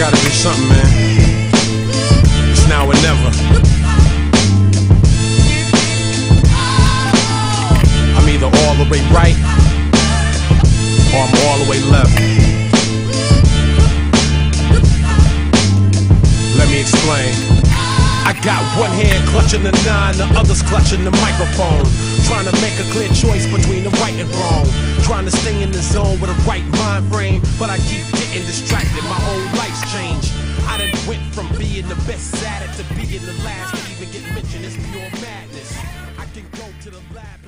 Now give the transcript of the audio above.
gotta do something, man. It's now or never. I'm either all the way right, or I'm all the way left. Let me explain. I got one hand clutching the nine, the other's clutching the microphone, trying to make a clear choice between the right and wrong, trying to stay in the zone with a right mind frame, but I keep getting distracted. My whole life's changed. I done went from being the best at it to being the last to even get mentioned. It's pure madness. I can go to the lab.